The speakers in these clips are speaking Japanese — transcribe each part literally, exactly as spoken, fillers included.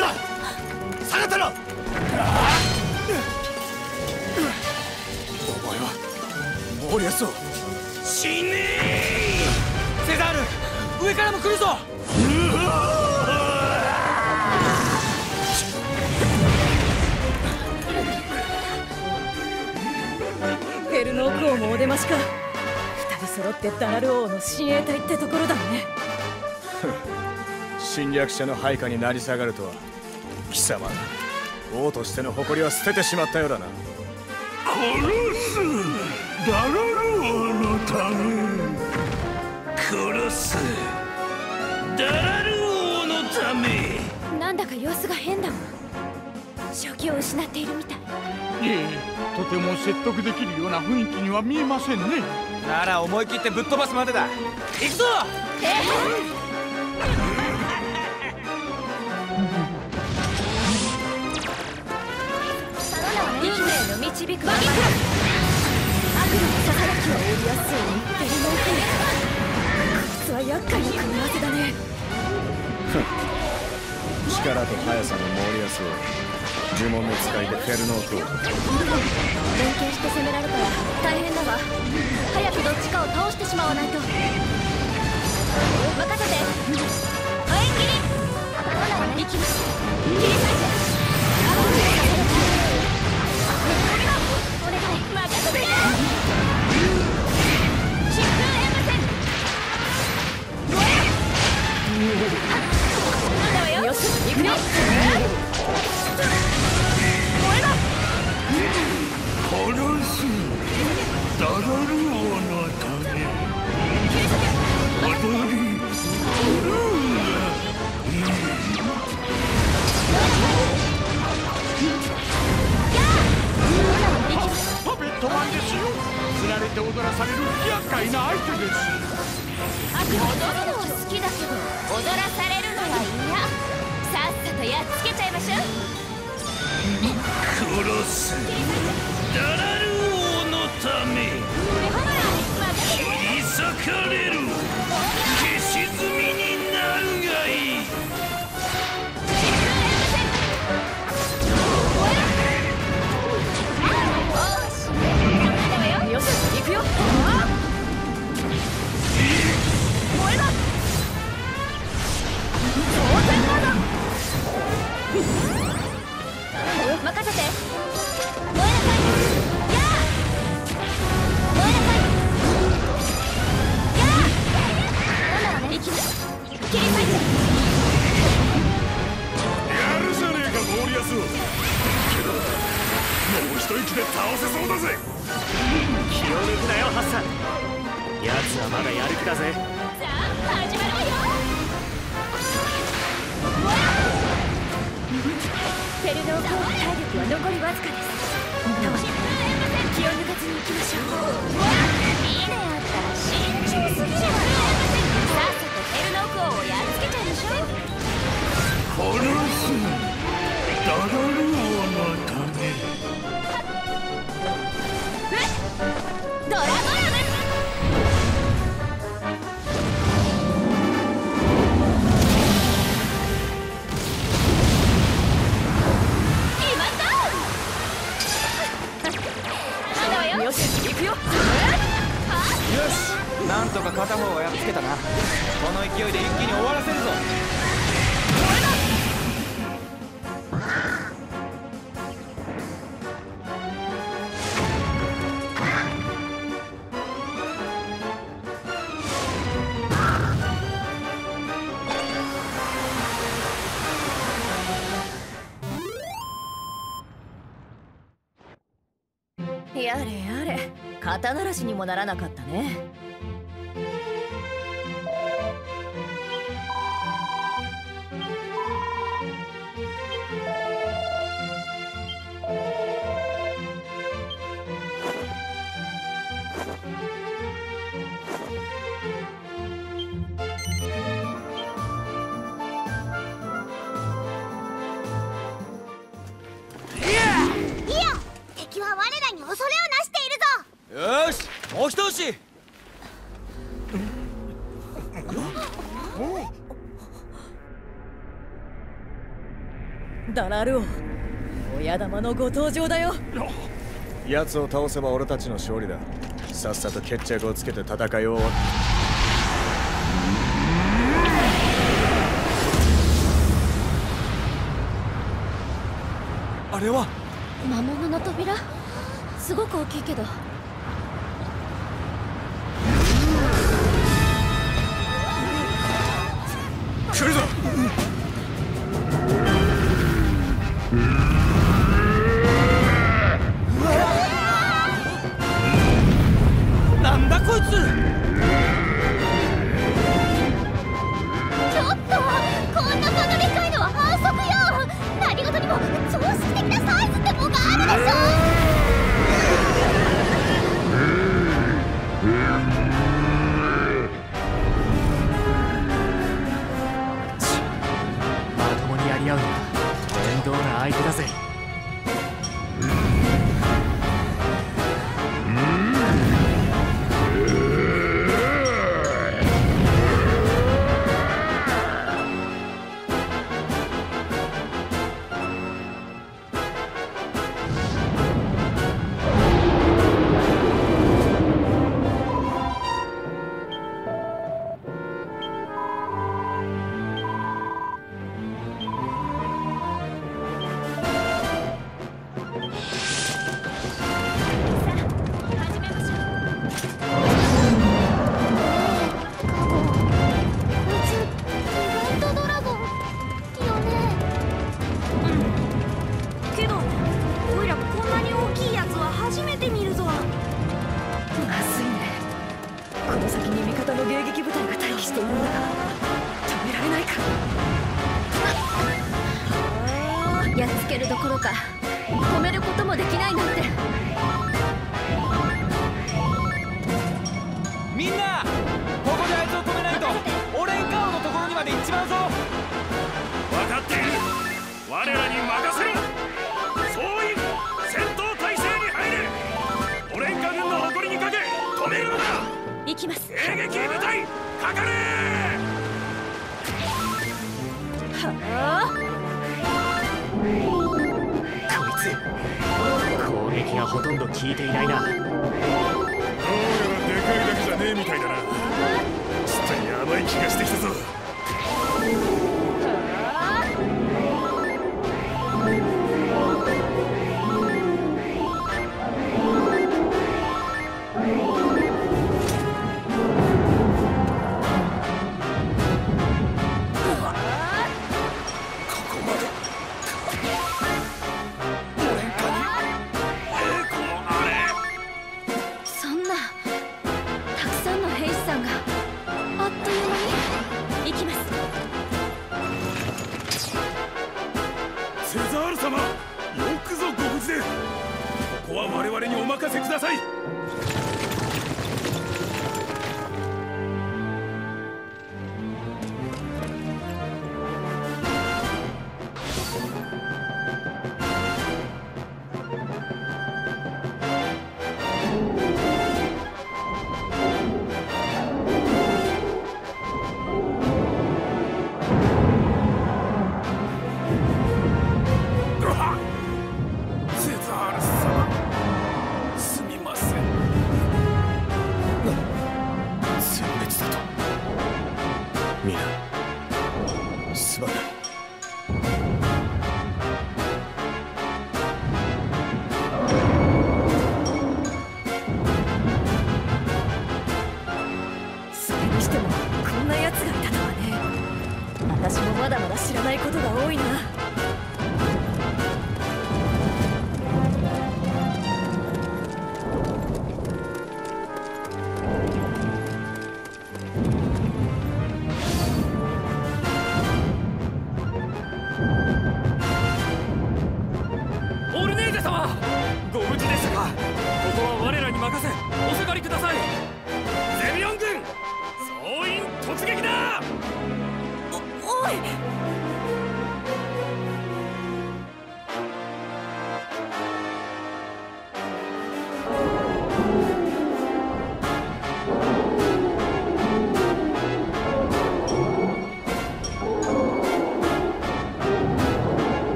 だ。下がったな。お前はモーリアスを死ねえ。セザール、上からも来るぞ。フェルノーク王もお出ましか。二人揃ってダラル王の親衛隊ってところだね。侵略者の配下に成り下がるとは、貴様、王としての誇りは捨ててしまったようだな。殺す、ダラル王のため。殺す、ダラル王のため。なんだか様子が変だわ。正気を失っているみたい。ええ、とても説得できるような雰囲気には見えませんね。なら思い切ってぶっ飛ばすまでだ。行くぞ。ええ導く悪魔の働きを追いやすいベルモンテ。こいつは厄介な組み合わせだね。力と速さのモーリアスを、呪文の使いでフェルノークを連携して攻められたら大変だわ。早くどっちかを倒してしまわないと。任せて。火炎切り。炎をね、切り裂いて。やれやれ、肩慣らしにもならなかったね。ダラルオン、親玉のご登場だよ。奴を倒せば俺たちの勝利だ。さっさと決着をつけて戦いを終わる。あれは魔物の扉、すごく大きいけど。来るぞ、うん、なんだこいつ。ちょっと、こんな物でかいのは反則よ。何事にも常識的なサイズってもんがあるでしょ。まともにやり合うのは面倒な相手だぜ。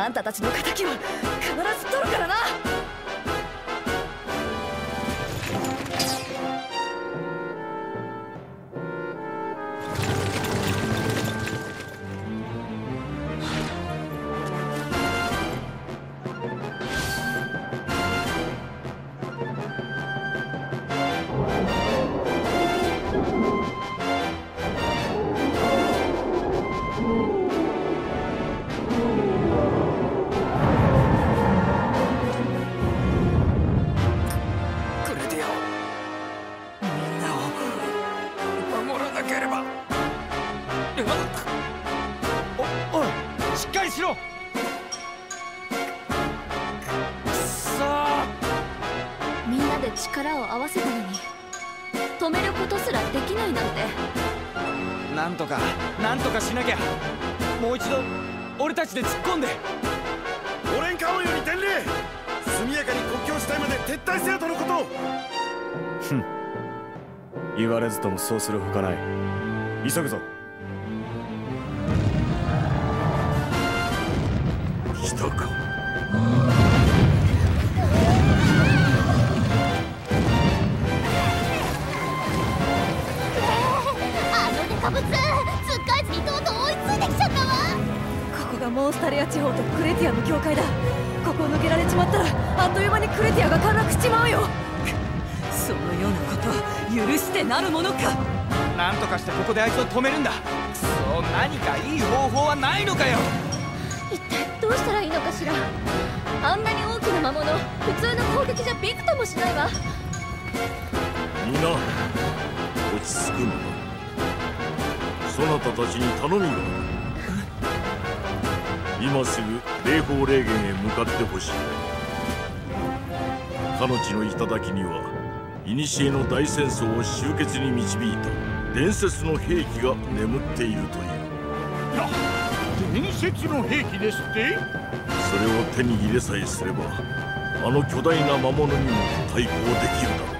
あんたたちの仇は必ず取るからな。なんとかしなきゃ。もう一度俺たちで突っ込んで。オレンカ王より伝令、速やかに国境地帯まで撤退せよとのこと。ふん、言われずともそうするほかない。急ぐぞ。来たか。あのデカブツモンスタリア地方とクレティアの境界だ。ここを抜けられちまったらあっという間にクレティアが陥落しちまうよ。そのようなことは許してなるものか。なんとかしてここであいつを止めるんだ。くそ、何かいい方法はないのかよ。一体どうしたらいいのかしら。あんなに大きな魔物、普通の攻撃じゃびくともしないわ。みんな落ち着くんだ。そなたたちに頼みが、今すぐ霊峰霊源へ向かってほしい。彼女の頂には古の大戦争を終結に導いた伝説の兵器が眠っているという。な、伝説の兵器ですって。それを手に入れさえすればあの巨大な魔物にも対抗できるだろう。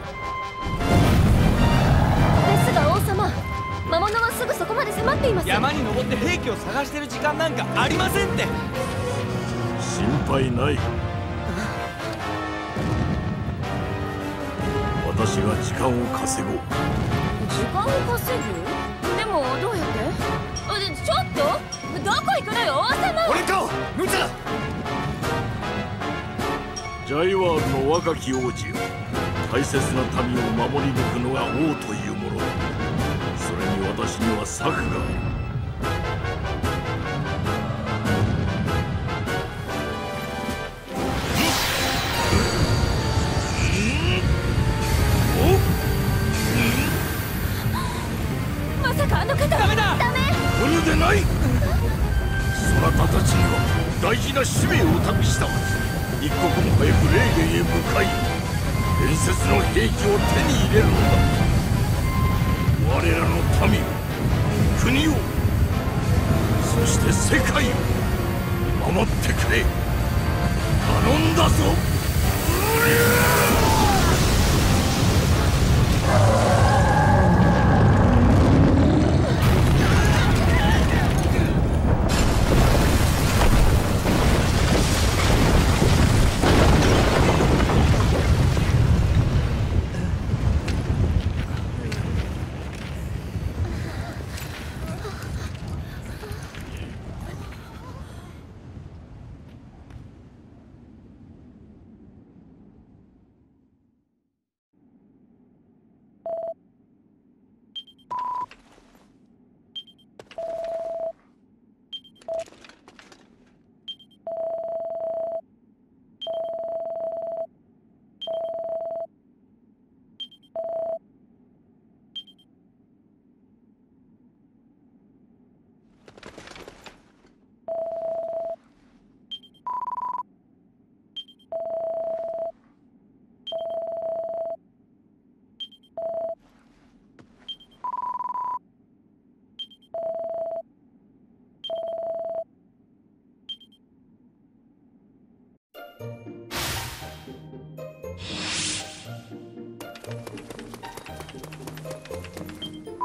ですが王様、魔物はすぐそこまで迫っています。山に登って兵器を探してる時間なんかありませんって。心配ない。私が時間を稼ごう。時間を稼ぐ？でもどうやって？ちょっとどこ行くのよ王様。俺か無茶だ。ジャイワールの若き王子よ、大切な民を守り抜くのが王というものだ。私には策がある。まさかあの方。ダメだ。ダメ。無理でない。そなたたちには大事な使命を託した。一刻も早く霊源へ向かい、伝説の兵器を手に入れるのだ。我らの民を、国を、そして世界を守ってくれ。頼んだぞ。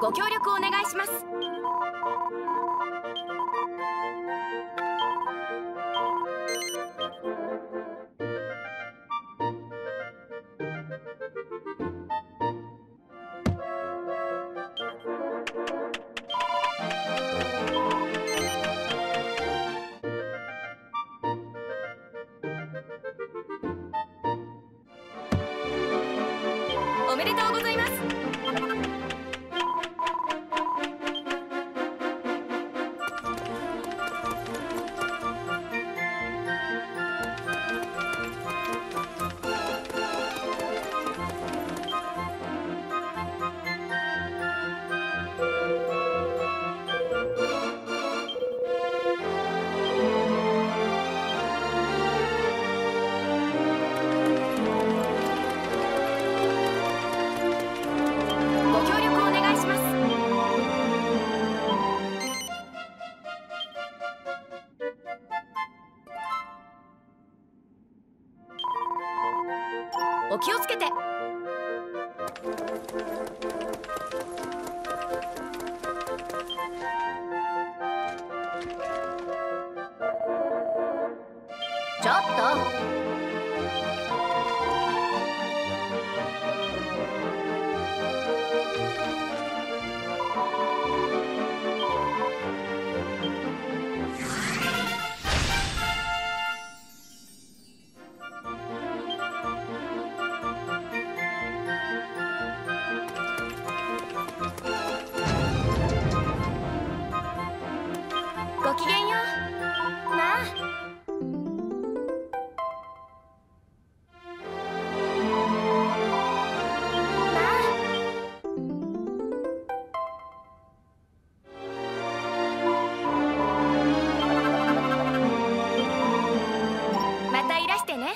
ご協力お願いします。めでとうございます。お気をつけて。ちょっと。ごきげんよう。まあまあまたいらしてね。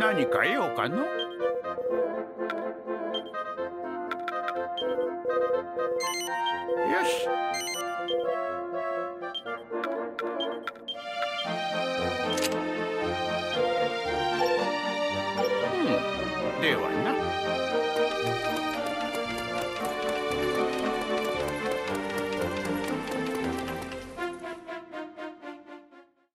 何か用かの？よし。